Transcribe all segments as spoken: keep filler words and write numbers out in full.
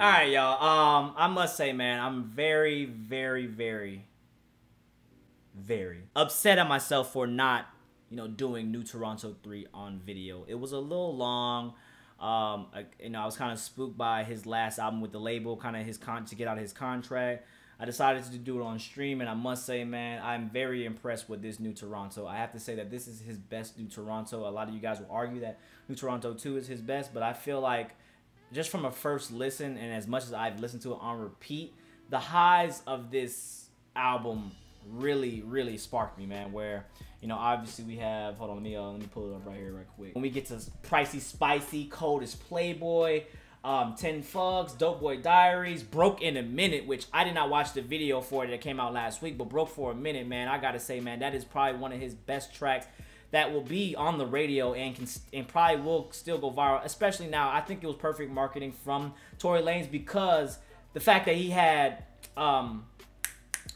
All right, y'all. Um, I must say, man, I'm very, very, very, very upset at myself for not, you know, doing New Toronto three on video. It was a little long. Um, I, you know, I was kind of spooked by his last album with the label, kind of his con to get out of his contract. I decided to do it on stream, and I must say, man, I'm very impressed with this New Toronto. I have to say that this is his best New Toronto. A lot of you guys will argue that New Toronto two is his best, but I feel like, just from a first listen, and as much as I've listened to it on repeat, the highs of this album really, really sparked me, man, where, you know, obviously we have, hold on, let me, uh, let me pull it up right here right quick. When we get to Pricey Spicy, Cold as Playboy, um, ten Fugs, Dope Boy Diaries, Broke in a Minute, which I did not watch the video for it that came out last week, but Broke for a Minute, man, I gotta say, man, that is probably one of his best tracks that will be on the radio and can and probably will still go viral, especially now. I think it was perfect marketing from Tory Lanez, because the fact that he had, um,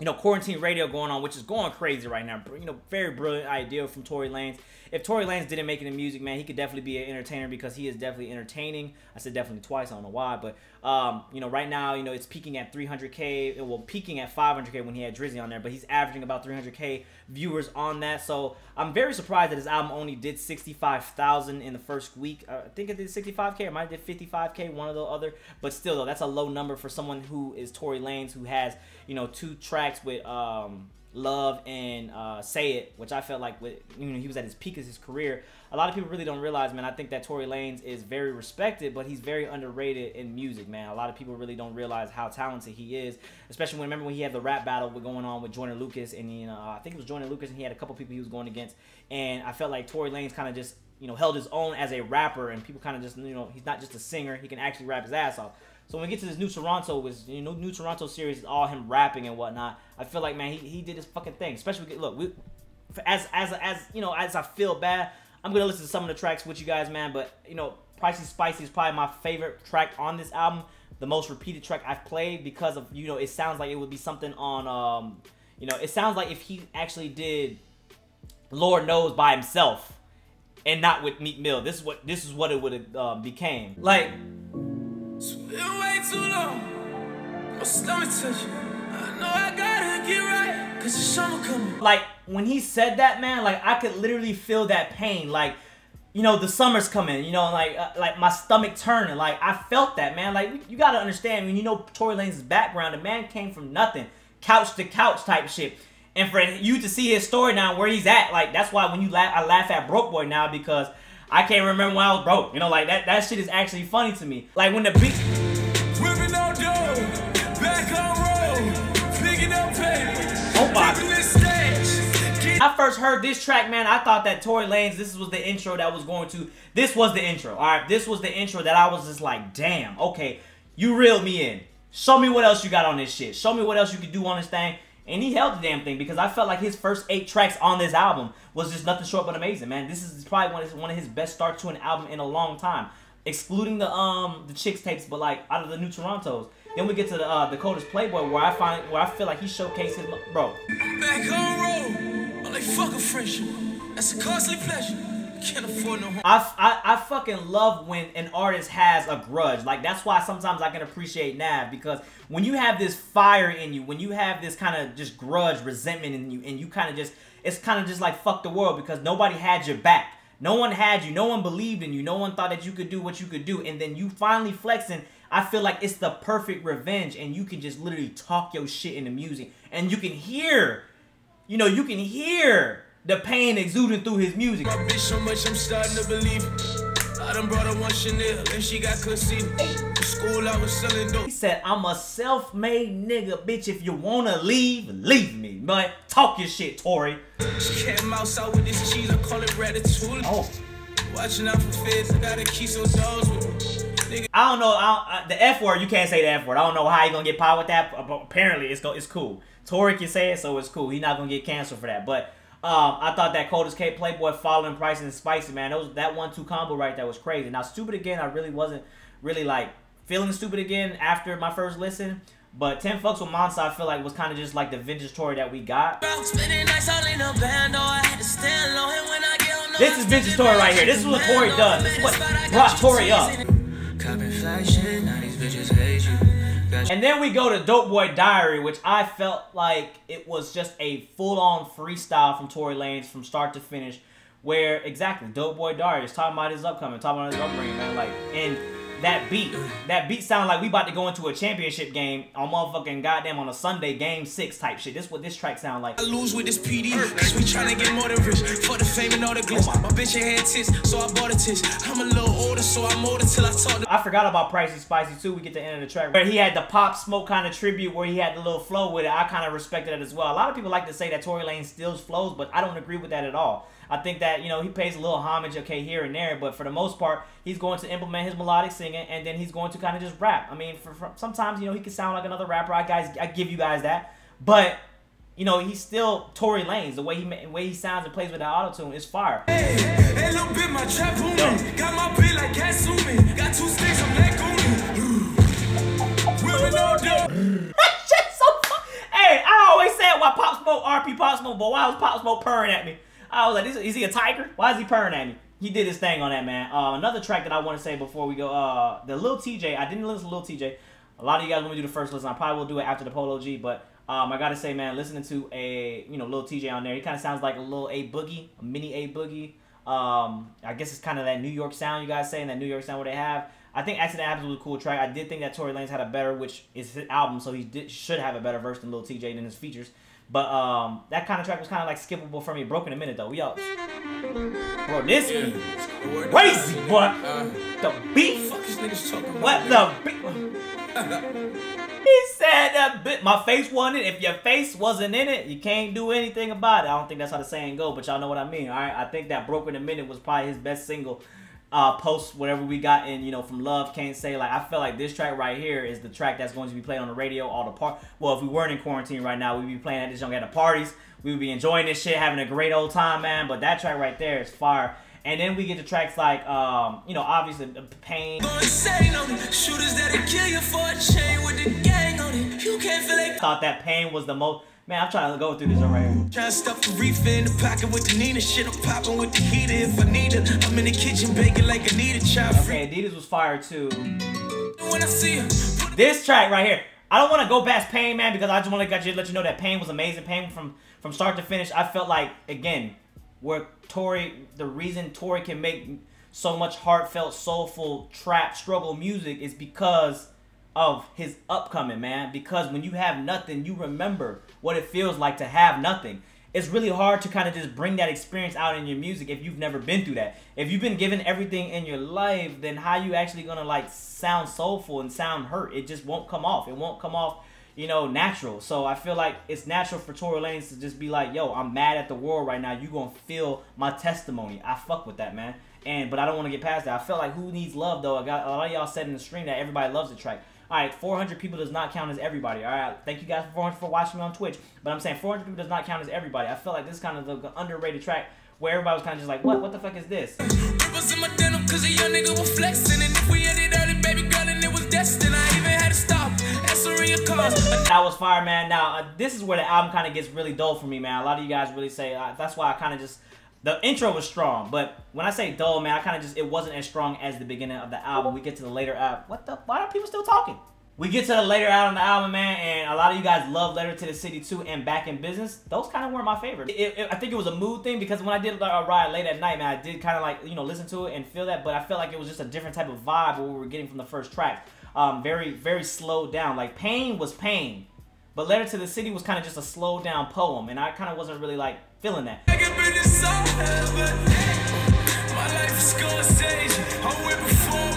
you know, quarantine radio going on, which is going crazy right now. You know, very brilliant idea from Tory Lanez. If Tory Lanez didn't make it in music, man, he could definitely be an entertainer, because he is definitely entertaining. I said definitely twice, I don't know why, but, um, you know, right now, you know, it's peaking at three hundred K, well, peaking at five hundred K when he had Drizzy on there, but he's averaging about three hundred K viewers on that, so I'm very surprised that his album only did sixty-five thousand in the first week. I think it did sixty-five K, it might have did fifty-five K, one or the other, but still, though, that's a low number for someone who is Tory Lanez, who has, you know, two tracks with um, Love and uh, Say It, which I felt like, with, you know, he was at his peak of his career. A lot of people really don't realize, man, I think that Tory Lanez is very respected, but he's very underrated in music, man. A lot of people really don't realize how talented he is, especially when, remember when he had the rap battle going on with Joyner Lucas, and, you know, I think it was Joyner Lucas, and he had a couple people he was going against, and I felt like Tory Lanez kind of just, you know, held his own as a rapper, and people kind of just, you know, he's not just a singer, he can actually rap his ass off. So when we get to this New Toronto, was, you know, New Toronto series is all him rapping and whatnot. I feel like, man, he, he did his fucking thing. Especially, look, we, as as as you know, as I feel bad, I'm gonna listen to some of the tracks with you guys, man. But, you know, Pricey Spicy is probably my favorite track on this album, the most repeated track I've played, because of, you know, it sounds like it would be something on, um, you know, it sounds like if he actually did Lord Knows by himself and not with Meek Mill, this is what this is what it would have uh, became like. It's been way too long, my stomach touching. I know I gotta get right, cause the summer coming. Like, when he said that, man, like, I could literally feel that pain. Like, you know, the summer's coming, you know, like, uh, like my stomach turning. Like, I felt that, man. Like, you gotta understand, when you know Tory Lanez's background, the man came from nothing. Couch to couch type shit. And for you to see his story now, where he's at, like, that's why when you laugh, I laugh at Broke Boy now, because I can't remember when I was broke. You know, like, that, that shit is actually funny to me. Like, when the beat... Oh my. I first heard this track, man, I thought that Tory Lanez, this was the intro that was going to... This was the intro, alright? This was the intro that I was just like, damn, okay, you reeled me in. Show me what else you got on this shit. Show me what else you could do on this thing. And he held the damn thing, because I felt like his first eight tracks on this album was just nothing short but amazing, man. This is probably one of his, one of his best starts to an album in a long time, excluding the um the Chicks tapes, but like out of the New Torontos. Then we get to the uh, the Coldest Playboy, where I find where I feel like he showcased his bro. Back home road, I'm like fucking fresh. That's a costly pleasure. Can't afford no home. I, I I fucking love when an artist has a grudge. Like, that's why sometimes I can appreciate Nav, because when you have this fire in you, when you have this kind of just grudge, resentment in you, and you kind of just, it's kind of just like fuck the world, because nobody had your back. No one had you. No one believed in you. No one thought that you could do what you could do, and then you finally flexing. I feel like it's the perfect revenge, and you can just literally talk your shit in the music, and you can hear, you know, you can hear the pain exuding through his music. My bitch so much, I'm starting to believe it. I done brought her one Chanel, and she got conceited. School, I was selling dope. He said, I'm a self-made nigga, bitch. If you wanna leave, leave me. But talk your shit, Tory. She can't mouse out with this cheese, I call it ratatouille. Oh. Watching out for feds, I gotta keep some dogs with me. I don't know, I don't, uh, the F word, you can't say the F word. I don't know how you gonna get power with that, but apparently it's, go, it's cool. Tory can say it, so it's cool. He's not gonna get canceled for that, but... Um, I thought that Coldest K Playboy following Pricey and Spicy, man, that, was, that one two combo right there was crazy. Now, Stupid Again, I really wasn't really like feeling Stupid Again after my first listen, but ten Fucks with Monster, I feel like was kind of just like the vintage Tory that we got. This is vintage Tory right here. This is what Tory does. This is what brought Tory up. and And then we go to Dope Boy Diary, which I felt like it was just a full-on freestyle from Tory Lanez from start to finish, where, exactly, Dope Boy Diary is talking about his upcoming, talking about his upbringing, man, like, and that beat, that beat sounded like we about to go into a championship game on motherfucking goddamn on a Sunday game six type shit. This is what this track sound like. I lose with this P D, cause we tryna get more than rich, for the fame and all the glitz. My bitch had tits, so I bought a tits. I'm a little older, so I'm older till I talk to I forgot about Pricey Spicy too. We get to the end of the track where he had the Pop Smoke kind of tribute where he had the little flow with it. I kind of respected it as well. A lot of people like to say that Tory Lanez steals flows, but I don't agree with that at all. I think that, you know, he pays a little homage, okay, here and there, but for the most part, he's going to implement his melodic singing, and then he's going to kind of just rap. I mean, for, for sometimes, you know, he can sound like another rapper. I guys, I give you guys that, but you know, he's still Tory Lanez. The way he the way he sounds and plays with that auto-tune is fire. Hey, hey, little bit my trap booming, yeah. Got my bill like Katsumi, got two sticks, I'm that gooning. Women all day. That shit's so fun. Hey, I always said why Pop Smoke, R P Pop Smoke, but why was Pop Smoke purring at me? I was like, is, is he a tiger? Why is he purring at me? He did his thing on that, man. Uh, another track that I want to say before we go, uh, the Lil Tjay. I didn't listen to Lil Tjay. A lot of you guys want me to do the first listen. I probably will do it after the Polo G, but um, I got to say, man, listening to a, you know, Lil Tjay on there, he kind of sounds like a little A-Boogie, a mini A-Boogie. Um, I guess it's kind of that New York sound you guys say, and that New York sound where they have. I think Accident Happens was a cool track. I did think that Tory Lanez had a better, which is his album, so he did, should have a better verse than Lil Tjay than his features. But um, that kind of track was kind of like skippable for me. Broke in a minute though. We out. Bro, this yeah, is crazy. What uh, the beat? Fuck is niggas talking what about the beat? He said that bit. My face wasn't in it. If your face wasn't in it, you can't do anything about it. I don't think that's how the saying go, but y'all know what I mean. All right, I think that Broke in a Minute was probably his best single. Uh, post whatever we got in, you know, from Love Can't Say. Like, I feel like this track right here is the track that's going to be played on the radio, all the part. Well, if we weren't in quarantine right now, we'd be playing at this young at the parties. We would be enjoying this shit, having a great old time, man. But that track right there is fire. And then we get to tracks like, um, you know, obviously Pain. Shooters that'll kill you for a chain with the gang on it. You can't feel it. Thought that Pain was the most. Man, I'm trying to go through this already. Trying to stuff the reef in the pocket with the Nina shit. I'm popping with the heater if I need it. I'm in the kitchen baking like I need a child. Okay, Adidas was fire too. When I see her, this track right here. I don't want to go past Pain, man, because I just want to let you know that Pain was amazing. Pain from, from start to finish. I felt like, again, where Tory, the reason Tory can make so much heartfelt, soulful, trap, struggle music is because of his upcoming, man, because when you have nothing, you remember what it feels like to have nothing. It's really hard to kind of just bring that experience out in your music if you've never been through that. If you've been given everything in your life, then how you actually gonna like sound soulful and sound hurt? It just won't come off. It won't come off, you know, natural. So I feel like it's natural for Tory Lanez to just be like, yo, I'm mad at the world right now. You gonna feel my testimony. I fuck with that, man. And but I don't want to get past that. I feel like Who Needs Love, though. I got a lot of y'all said in the stream that everybody loves the track. All right, four hundred people does not count as everybody. All right, thank you guys for four hundred for watching me on Twitch. But I'm saying four hundred people does not count as everybody. I feel like this is kind of the underrated track where everybody was kind of just like, what? What the fuck is this? That was fire, man. Now, uh, this is where the album kind of gets really dull for me, man. A lot of you guys really say, uh, that's why I kind of just... The intro was strong, but when I say dull, man, I kind of just, it wasn't as strong as the beginning of the album. We get to the later album. What the, why are people still talking? We get to the later out on the album, man, and a lot of you guys love Letter to the City too and Back in Business. Those kind of weren't my favorite. It, it, I think it was a mood thing because when I did a ride late at night, man, I did kind of like, you know, listen to it and feel that, but I felt like it was just a different type of vibe what we were getting from the first track. Um, very, very slowed down. Like, Pain was Pain, but Letter to the City was kind of just a slowed down poem, and I kind of wasn't really like feeling that.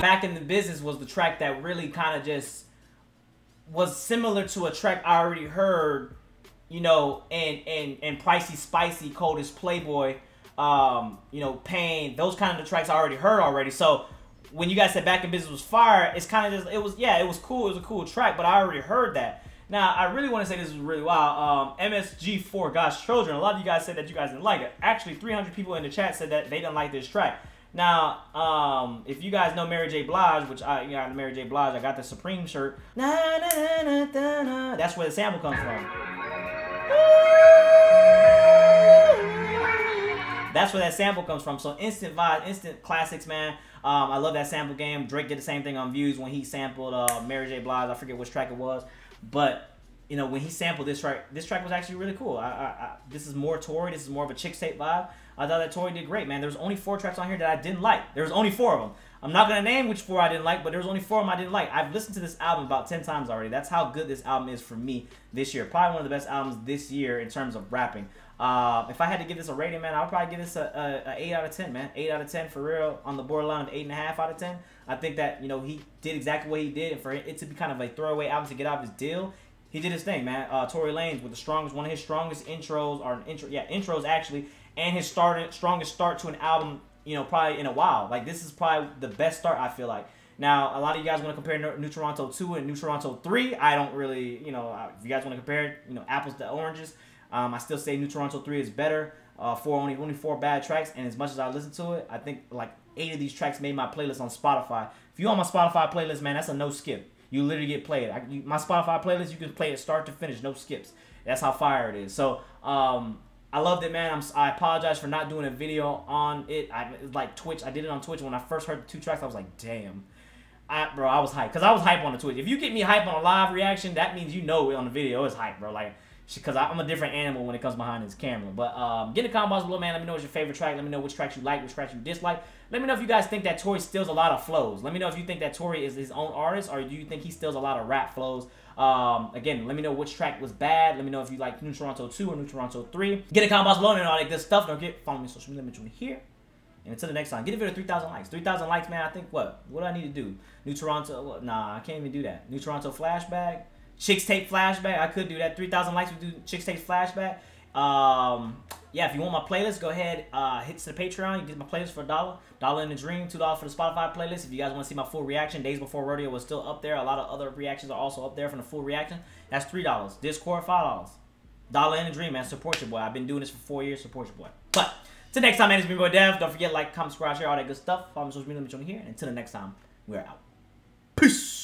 Back in the Business was the track that really kind of just was similar to a track I already heard, you know, and and and Pricey Spicy, Coldest Playboy, um, you know, Pain. Those kind of the tracks I already heard already. So when you guys said Back in Business was fire, it's kind of just it was yeah, it was cool. It was a cool track, but I already heard that. Now, I really want to say this is really wild. Um, M S G for God's Children. A lot of you guys said that you guys didn't like it. Actually, three hundred people in the chat said that they didn't like this track. Now, um, if you guys know Mary J. Blige, which I you know, Mary J. Blige, I got the Supreme shirt. Na, na, na, na, na, na. That's where the sample comes from. That's where that sample comes from. So instant vibe, instant classics, man. Um, I love that sample game. Drake did the same thing on Views when he sampled uh, Mary J. Blige. I forget which track it was, but you know when he sampled this track, this track was actually really cool. I, I, I, this is more Tory. This is more of a chick tape vibe. I thought that Tory did great, man. There was only four tracks on here that I didn't like. There was only four of them. I'm not gonna name which four I didn't like, but there was only four of them I didn't like. I've listened to this album about ten times already. That's how good this album is for me this year. Probably one of the best albums this year in terms of rapping. Uh, if I had to give this a rating, man, I would probably give this a, a, a eight out of ten, man. eight out of ten for real, on the borderline of eight and a half out of ten. I think that, you know, he did exactly what he did. And for it to be kind of a throwaway album to get out of his deal, he did his thing, man. Uh, Tory Lanez with the strongest, one of his strongest intros, or an intro, yeah, intros actually, and his started, strongest start to an album, you know, probably in a while. Like, this is probably the best start, I feel like. Now, a lot of you guys want to compare New Toronto two and New Toronto three. I don't really, you know, if you guys want to compare, you know, apples to oranges, Um, I still say New Toronto three is better. Uh, four only only four bad tracks, and as much as I listen to it, I think like eight of these tracks made my playlist on Spotify. If you on my Spotify playlist, man, that's a no skip. You literally get played. I, you, my Spotify playlist, you can play it start to finish, no skips. That's how fire it is. So um, I loved it, man. I'm, I apologize for not doing a video on it. I like Twitch. I did it on Twitch when I first heard the two tracks. I was like, damn. I, bro, I was hyped because I was hype on the Twitch. If you get me hype on a live reaction, that means you know it on the video is hype, bro. Like, because I'm a different animal when it comes behind this camera. But um, get in the comment box below, man. Let me know what's your favorite track. Let me know which tracks you like, which tracks you dislike. Let me know if you guys think that Tory steals a lot of flows. Let me know if you think that Tory is his own artist, or do you think he steals a lot of rap flows. Um, again, let me know which track was bad. Let me know if you like New Toronto two or New Toronto three. Get in the comment box below and all that good stuff. Don't forget, follow me on social media. Let me join here. And until the next time, get a video to three thousand likes. three thousand likes, man. I think what? What do I need to do? New Toronto? Nah, I can't even do that. New Toronto flashback. Chicks Tape Flashback. I could do that. three thousand likes would do Chicks Tape Flashback. Um, yeah, if you want my playlist, go ahead. Uh, hit to the Patreon. You can get my playlist for a dollar. Dollar in the Dream. two dollars for the Spotify playlist. If you guys want to see my full reaction, Days Before Rodeo was still up there. A lot of other reactions are also up there from the full reaction. That's three dollars. Discord, five dollars. Dollar in the Dream, man. Support your boy. I've been doing this for four years. Support your boy. But till next time, man. It's been your boy Dev. Don't forget, like, comment, subscribe, share, all that good stuff. Follow me on social media. Let me join here. And until the next time, we're out. Peace.